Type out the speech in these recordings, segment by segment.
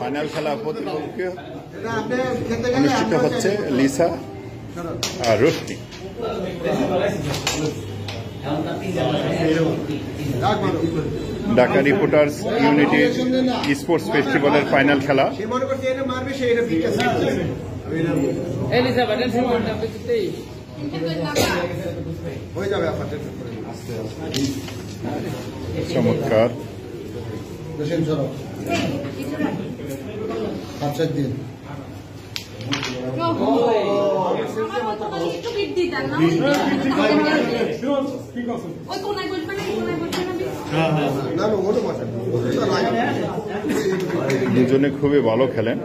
Final খেলা প্রতিপক্ষে অনুষ্ঠিত হচ্ছে লিসা আর রুশনি। ঢাকা রিপোর্টার্স ইউনিটির স্পোর্টস ফেস্টিভ্যালের ফাইনাল খেলা। চমৎকার দুজনে খুবই ভালো খেলেন।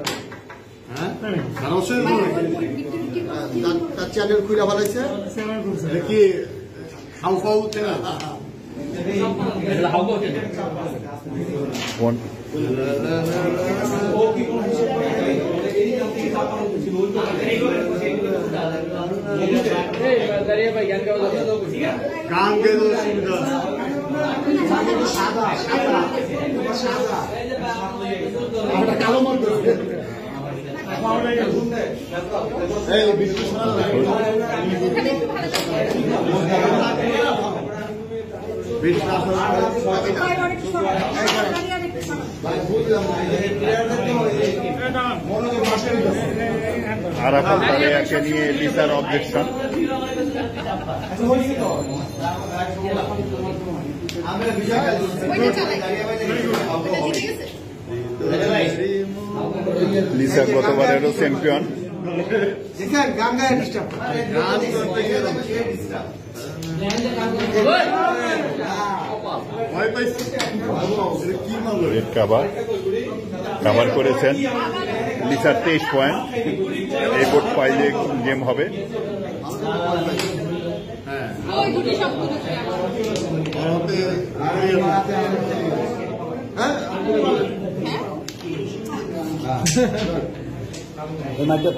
আরাফাত তারিয়াকে নিয়ে লিসার অবজেকশন। লিসা গতবারেরও চ্যাম্পিয়ন। কাভার করেছেন লিসার 23 পয়েন্ট। এই বোর্ড পাইলে গেম হবে। একদম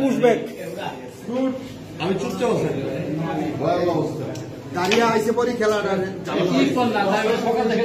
পুশব্যাক। আমি চুপতে দাঁড়িয়ে আইসে পরে খেলাটা সকাল থেকে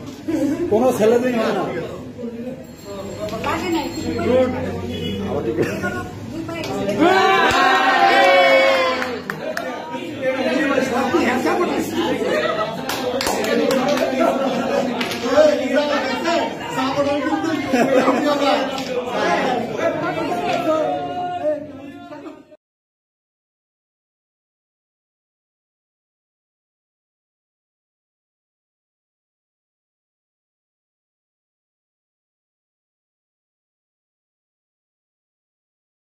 কোন সেলাজিং হয় না।